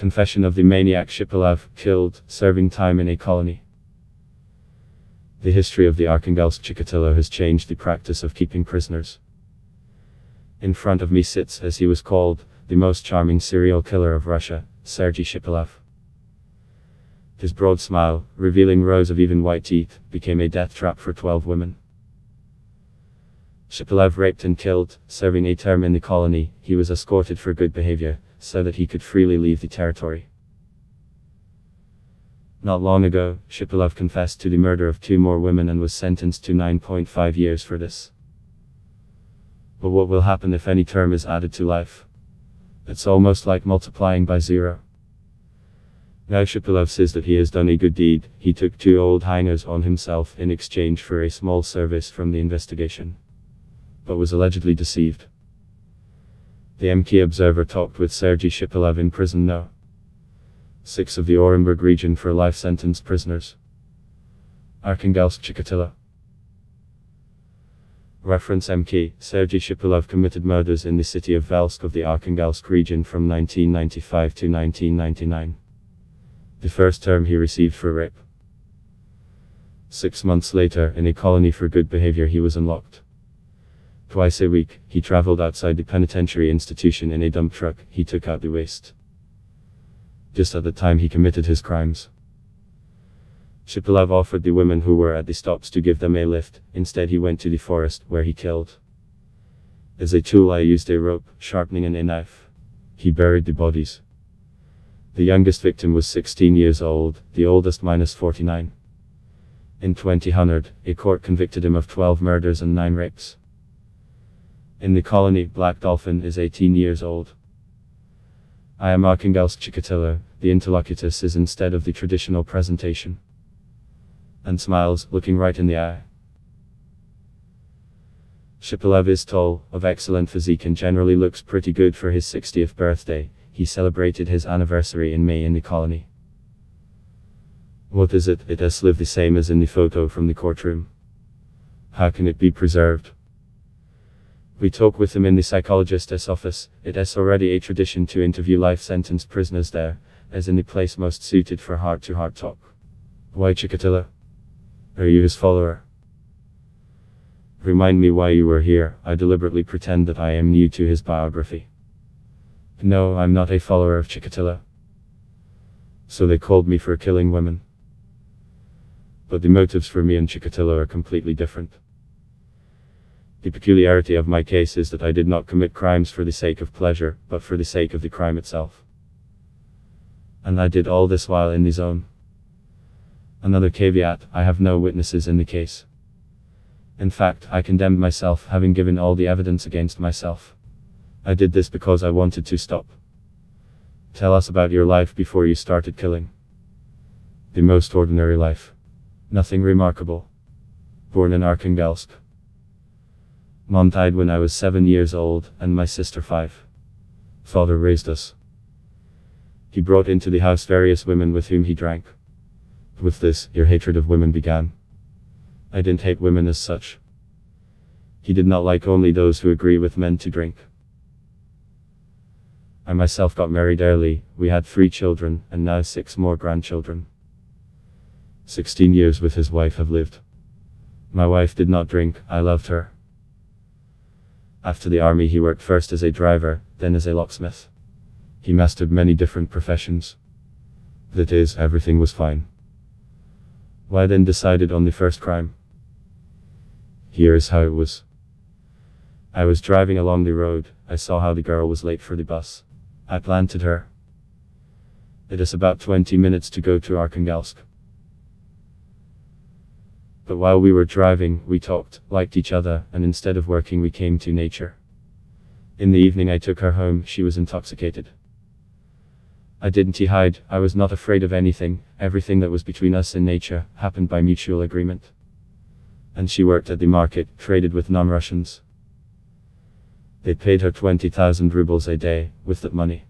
Confession of the maniac Shipilov, killed, serving time in a colony. The history of the Arkhangelsk Chikatilo has changed the practice of keeping prisoners. In front of me sits, as he was called, the most charming serial killer of Russia, Sergei Shipilov. His broad smile, revealing rows of even white teeth, became a death trap for 12 women. Shipilov raped and killed, serving a term in the colony. He was escorted for good behavior, so that he could freely leave the territory. Not long ago, Shipilov confessed to the murder of 2 more women and was sentenced to 9.5 years for this. But what will happen if any term is added to life? It's almost like multiplying by 0. Now Shipilov says that he has done a good deed. He took 2 old hangers on himself in exchange for a small service from the investigation, but was allegedly deceived. The M.K. observer talked with Sergei Shipilov in prison No. 6 of the Orenburg region for life sentenced prisoners. Arkhangelsk Chikatilo. Reference M.K. Sergei Shipilov committed murders in the city of Velsk of the Arkhangelsk region from 1995 to 1999. The first term he received for rape. 6 months later, in a colony for good behavior, he was unlocked. Twice a week, he traveled outside the penitentiary institution in a dump truck. He took out the waste just at the time he committed his crimes. Shipilov offered the women who were at the stops to give them a lift. Instead, he went to the forest, where he killed. As a tool, I used a rope, sharpening, and a knife. He buried the bodies. The youngest victim was 16 years old, the oldest minus 49. In 2000, a court convicted him of 12 murders and 9 rapes. In the colony, Black Dolphin is 18 years old. I am Arkhangelsk Chikatilo, the interlocutor says instead of the traditional presentation, and smiles, looking right in the eye. Shipilov is tall, of excellent physique, and generally looks pretty good for his 60th birthday. He celebrated his anniversary in May in the colony. What is it? It does live the same as in the photo from the courtroom. How can it be preserved? We talk with him in the psychologist's office. It is already a tradition to interview life-sentenced prisoners there, as in the place most suited for heart-to-heart talk. Why Chikatilo? Are you his follower? Remind me why you were here. I deliberately pretend that I am new to his biography. No, I'm not a follower of Chikatilo. So they called me for killing women. But the motives for me and Chikatilo are completely different. The peculiarity of my case is that I did not commit crimes for the sake of pleasure, but for the sake of the crime itself. And I did all this while in the zone. Another caveat, I have no witnesses in the case. In fact, I condemned myself, having given all the evidence against myself. I did this because I wanted to stop. Tell us about your life before you started killing. The most ordinary life. Nothing remarkable. Born in Arkhangelsk. Mom died when I was 7 years old, and my sister 5. Father raised us. He brought into the house various women with whom he drank. With this, your hatred of women began. I didn't hate women as such. He did not like only those who agree with men to drink. I myself got married early. We had 3 children, and now 6 more grandchildren. 16 years with his wife have lived. My wife did not drink. I loved her. After the army, he worked first as a driver, then as a locksmith. He mastered many different professions. That is, everything was fine. Why then decided on the first crime? Here is how it was. I was driving along the road. I saw how the girl was late for the bus. I planted her. It is about 20 minutes to go to Arkhangelsk. But while we were driving, we talked, liked each other, and instead of working, we came to nature. In the evening, I took her home. She was intoxicated. I didn't hide. I was not afraid of anything. Everything that was between us and nature happened by mutual agreement. And she worked at the market, traded with non-Russians. They paid her 20,000 rubles a day. With that money,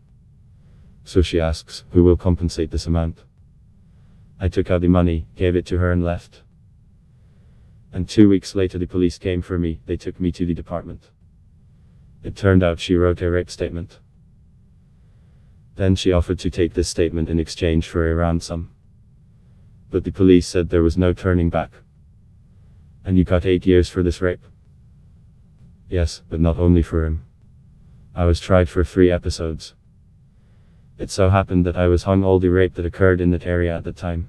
so she asks, who will compensate this amount? I took out the money, gave it to her, and left. And 2 weeks later, the police came for me. They took me to the department. It turned out she wrote a rape statement. Then she offered to take this statement in exchange for a ransom. But the police said there was no turning back. And you got 8 years for this rape? Yes, but not only for him. I was tried for 3 episodes. It so happened that I was hung all the rape that occurred in that area at the time.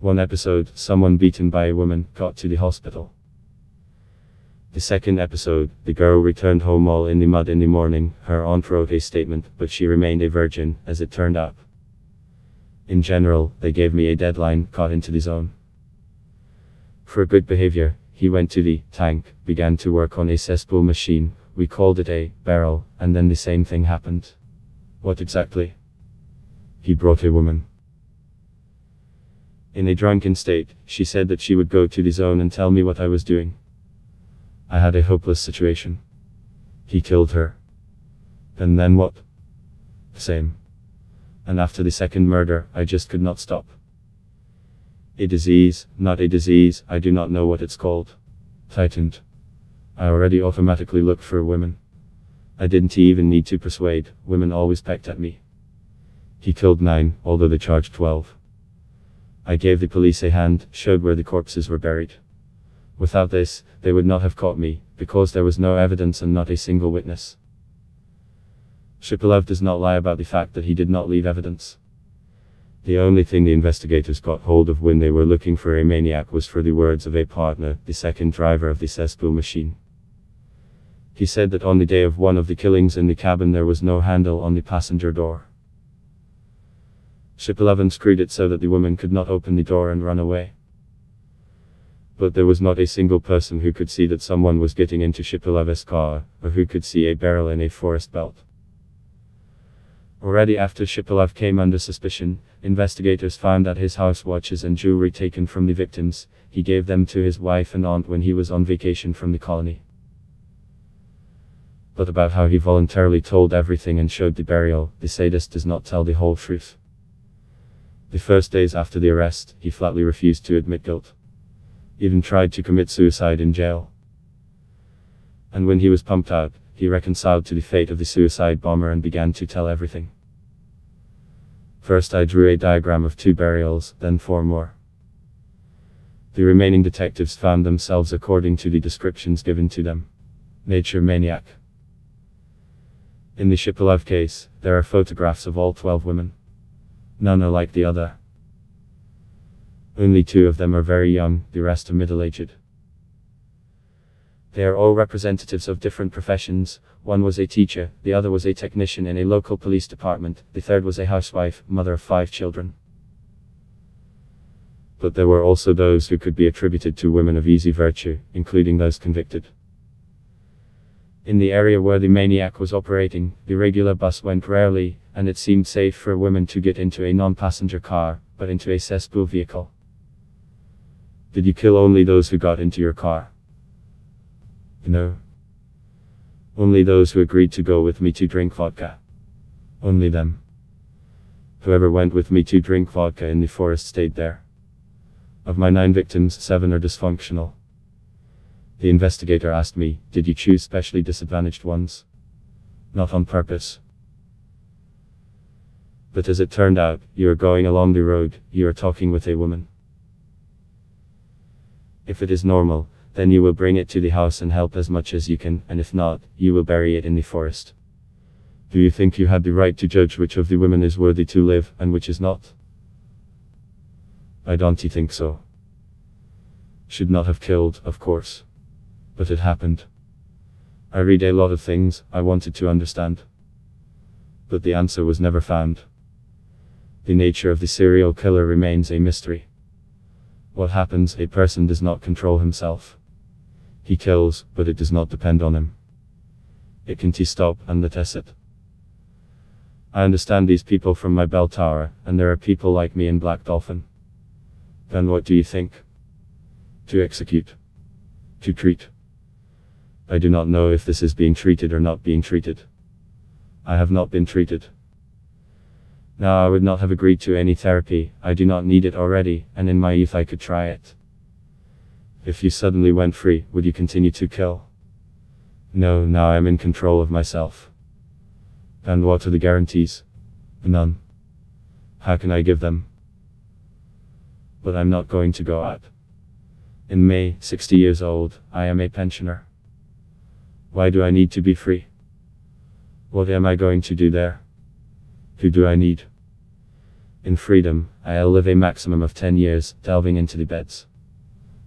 One episode, someone beaten by a woman, got to the hospital. The second episode, the girl returned home all in the mud in the morning, her aunt wrote a statement, but she remained a virgin, as it turned out. In general, they gave me a deadline, caught into the zone. For good behavior, he went to the tank, began to work on a cesspool machine, we called it a barrel, and then the same thing happened. What exactly? He brought a woman. In a drunken state, she said that she would go to the zone and tell me what I was doing. I had a hopeless situation. He killed her. And then what? Same. And after the second murder, I just could not stop. A disease, not a disease, I do not know what it's called. Tightened. I already automatically looked for women. I didn't even need to persuade, women always pecked at me. He killed 9, although they charged 12. I gave the police a hand, showed where the corpses were buried. Without this, they would not have caught me, because there was no evidence and not a single witness. Shipilov does not lie about the fact that he did not leave evidence. The only thing the investigators got hold of when they were looking for a maniac was for the words of a partner, the second driver of the cesspool machine. He said that on the day of one of the killings in the cabin there was no handle on the passenger door. Shipilov unscrewed it so that the woman could not open the door and run away. But there was not a single person who could see that someone was getting into Shipilov's car, or who could see a barrel in a forest belt. Already after Shipilov came under suspicion, investigators found out his house watches and jewelry taken from the victims. He gave them to his wife and aunt when he was on vacation from the colony. But about how he voluntarily told everything and showed the burial, the sadist does not tell the whole truth. The first days after the arrest, he flatly refused to admit guilt. Even tried to commit suicide in jail. And when he was pumped out, he reconciled to the fate of the suicide bomber and began to tell everything. First I drew a diagram of 2 burials, then 4 more. The remaining detectives found themselves according to the descriptions given to them. Nature maniac. In the Shipilov case, there are photographs of all 12 women. None are like the other. Only 2 of them are very young, the rest are middle-aged. They are all representatives of different professions. One was a teacher, the other was a technician in a local police department, the third was a housewife, mother of 5 children. But there were also those who could be attributed to women of easy virtue, including those convicted. In the area where the maniac was operating, the regular bus went rarely, and it seemed safe for women to get into a non-passenger car, but into a cesspool vehicle. Did you kill only those who got into your car? No. Only those who agreed to go with me to drink vodka. Only them. Whoever went with me to drink vodka in the forest stayed there. Of my 9 victims, 7 are dysfunctional. The investigator asked me, did you choose specially disadvantaged ones? Not on purpose. But as it turned out, you are going along the road, you are talking with a woman. If it is normal, then you will bring it to the house and help as much as you can, and if not, you will bury it in the forest. Do you think you had the right to judge which of the women is worthy to live, and which is not? I don't think so. Should not have killed, of course. But it happened. I read a lot of things, I wanted to understand. But the answer was never found. The nature of the serial killer remains a mystery. What happens, a person does not control himself. He kills, but it does not depend on him. It can't stop, and that is it. I understand these people from my bell tower, and there are people like me in Black Dolphin. Then what do you think? To execute. To treat. I do not know if this is being treated or not being treated. I have not been treated. Now I would not have agreed to any therapy, I do not need it already, and in my youth I could try it. If you suddenly went free, would you continue to kill? No, now I am in control of myself. And what are the guarantees? None. How can I give them? But I'm not going to go up. In May, 60 years old, I am a pensioner. Why do I need to be free? What am I going to do there? Who do I need? In freedom, I'll live a maximum of 10 years, delving into the beds.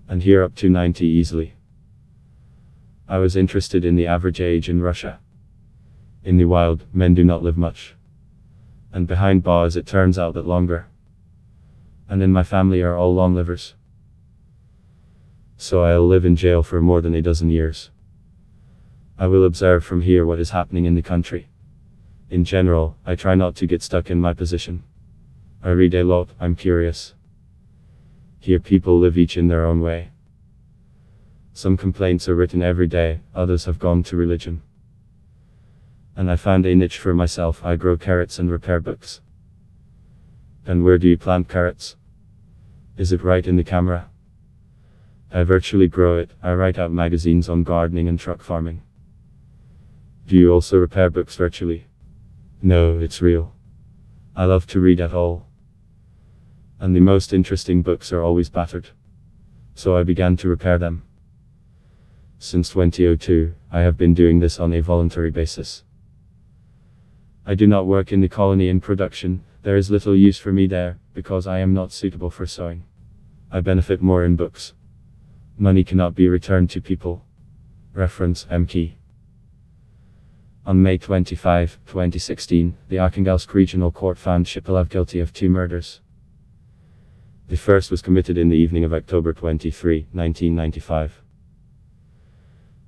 And here up to 90 easily. I was interested in the average age in Russia. In the wild, men do not live much. And behind bars it turns out that longer. And in my family are all long livers. So I'll live in jail for more than a dozen years. I will observe from here what is happening in the country. In general, I try not to get stuck in my position. I read a lot, I'm curious. Here people live each in their own way. Some complaints are written every day, others have gone to religion. And I found a niche for myself. I grow carrots and repair books. And where do you plant carrots? Is it right in the camera? I virtually grow it. I write out magazines on gardening and truck farming. Do you also repair books virtually? No, it's real. I love to read at all. And the most interesting books are always battered. So I began to repair them. Since 2002, I have been doing this on a voluntary basis. I do not work in the colony in production. There is little use for me there, because I am not suitable for sewing. I benefit more in books. Money cannot be returned to people. Reference M.K. On May 25, 2016, the Arkhangelsk Regional Court found Shipilov guilty of two murders. The first was committed in the evening of October 23, 1995.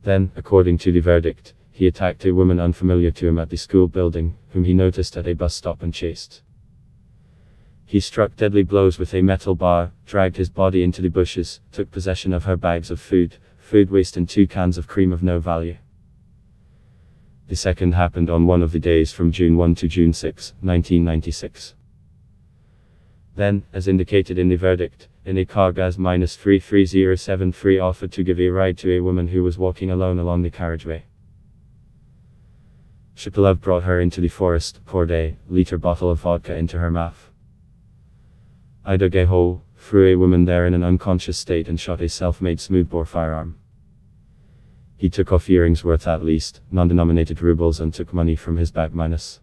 Then, according to the verdict, he attacked a woman unfamiliar to him at the school building, whom he noticed at a bus stop and chased. He struck deadly blows with a metal bar, dragged his body into the bushes, took possession of her bags of food waste and two cans of cream of no value. The second happened on one of the days from June 1 to June 6, 1996. Then, as indicated in the verdict, in a car Gaz-33073 offered to give a ride to a woman who was walking alone along the carriageway. Shipilov brought her into the forest, poured a liter bottle of vodka into her mouth. I dug a hole, threw a woman there in an unconscious state and shot a self-made smoothbore firearm. He took off earrings worth at least non-denominated rubles and took money from his bag minus.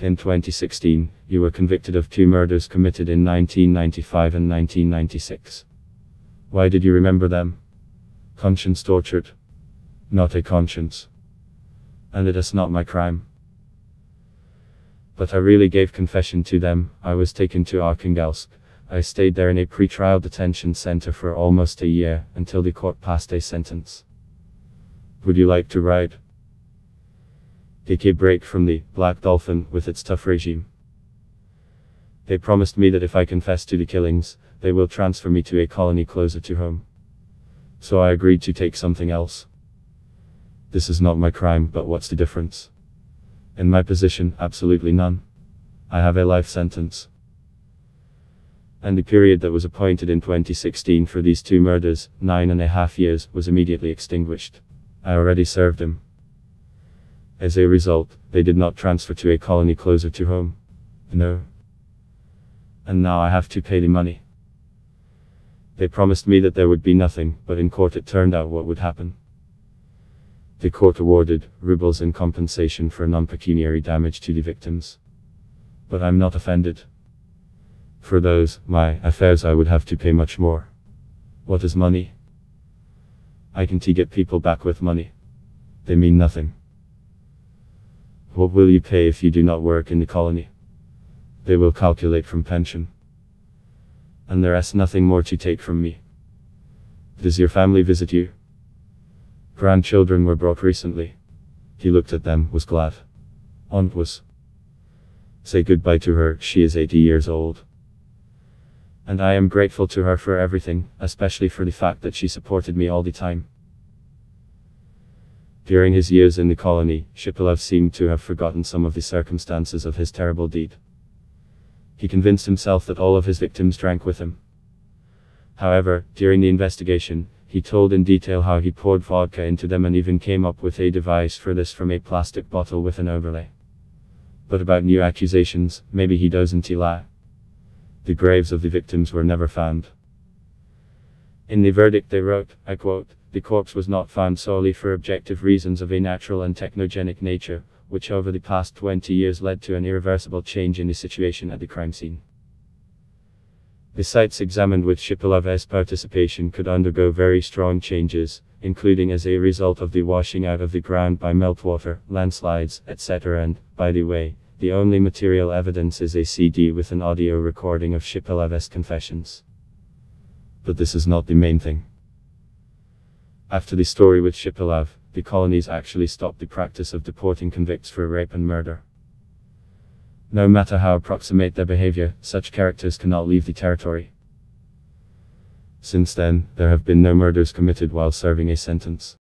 In 2016, you were convicted of two murders committed in 1995 and 1996. Why did you remember them? Conscience tortured. Not a conscience. And it is not my crime. But I really gave confession to them. I was taken to Arkhangelsk. I stayed there in a pre-trial detention center for almost a year, until the court passed a sentence. Would you like to ride? Take a break from the Black Dolphin with its tough regime. They promised me that if I confess to the killings, they will transfer me to a colony closer to home. So I agreed to take something else. This is not my crime, but what's the difference? In my position, absolutely none. I have a life sentence. And the period that was appointed in 2016 for these two murders, 9.5 years, was immediately extinguished. I already served him. As a result, they did not transfer to a colony closer to home. No. And now I have to pay the money. They promised me that there would be nothing, but in court it turned out what would happen. The court awarded rubles in compensation for non-pecuniary damage to the victims. But I'm not offended. For those, my affairs, I would have to pay much more. What is money? I can't get people back with money. They mean nothing. What will you pay if you do not work in the colony? They will calculate from pension. And there is nothing more to take from me. Does your family visit you? Grandchildren were brought recently. He looked at them, was glad. Aunt was. Say goodbye to her, she is 80 years old. And I am grateful to her for everything, especially for the fact that she supported me all the time. During his years in the colony, Shipilov seemed to have forgotten some of the circumstances of his terrible deed. He convinced himself that all of his victims drank with him. However, during the investigation, He told in detail how he poured vodka into them and even came up with a device for this from a plastic bottle with an overlay. But about new accusations, maybe he doesn't lie. The graves of the victims were never found. In the verdict they wrote, I quote, "The corpse was not found solely for objective reasons of a natural and technogenic nature, which over the past 20 years led to an irreversible change in the situation at the crime scene." The sites examined with Shipilov's participation could undergo very strong changes, including as a result of the washing out of the ground by meltwater, landslides, etc. And, by the way, the only material evidence is a CD with an audio recording of Shipilov's confessions. But this is not the main thing. After the story with Shipilov, the colonies actually stopped the practice of deporting convicts for rape and murder. No matter how approximate their behavior, such characters cannot leave the territory. Since then, there have been no murders committed while serving a sentence.